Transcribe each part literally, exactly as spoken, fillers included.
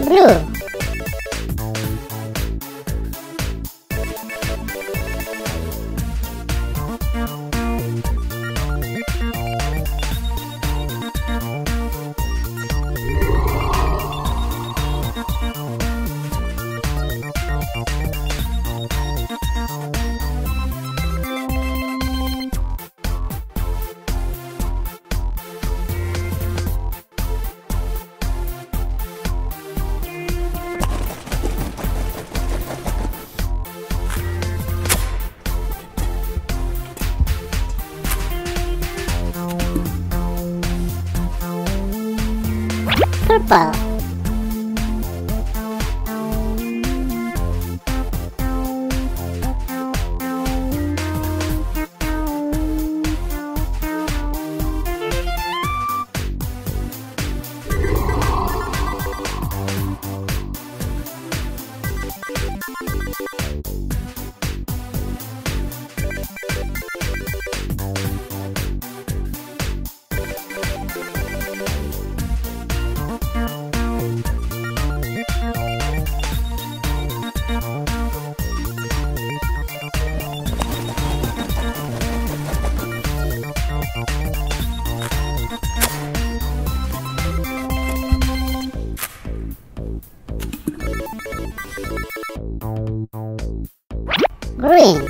Red. Blue. Purple. Green.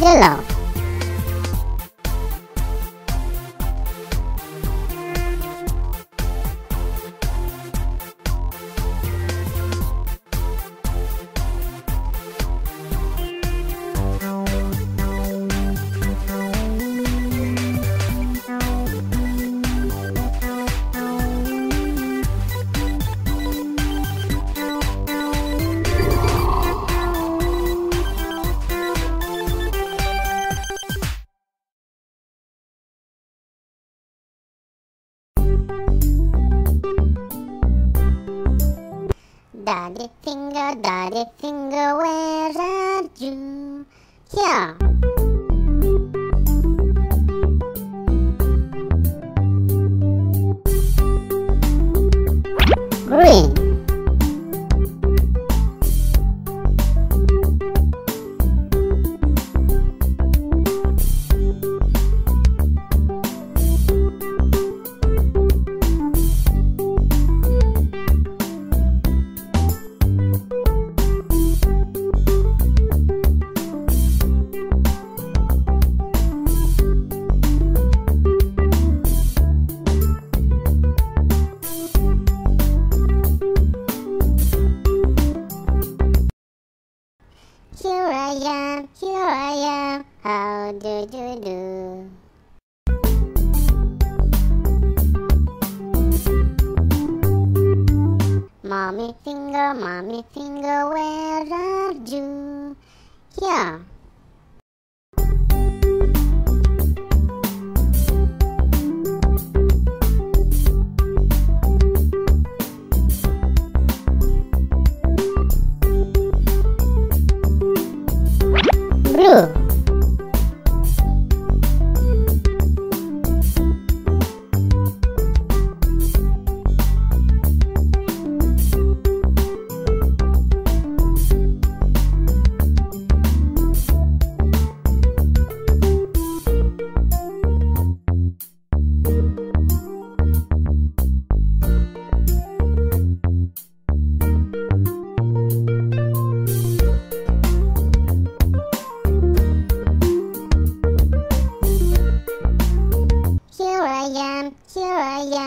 Yellow. Daddy finger, daddy finger, where are you? Here! Green. Mommy finger, mommy finger, where are you? Here!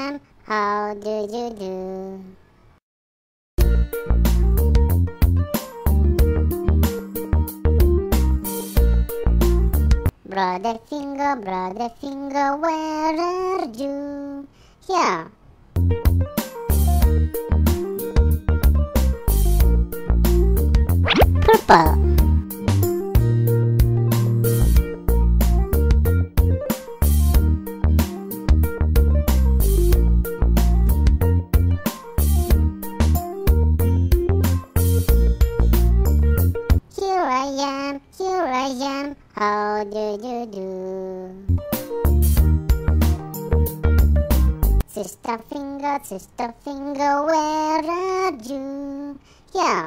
am. How do you do? Brother finger, brother finger, where are you? Here. Purple. Here I am, here I am, how do you do? Sister finger, sister finger, where are you? Here.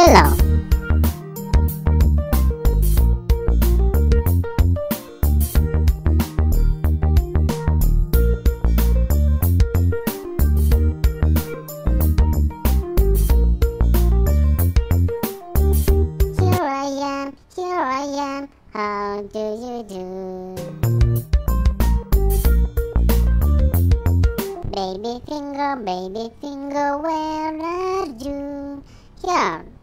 Yellow. Here I am, here I am, how do you do? Baby finger, baby finger, where are you? Here.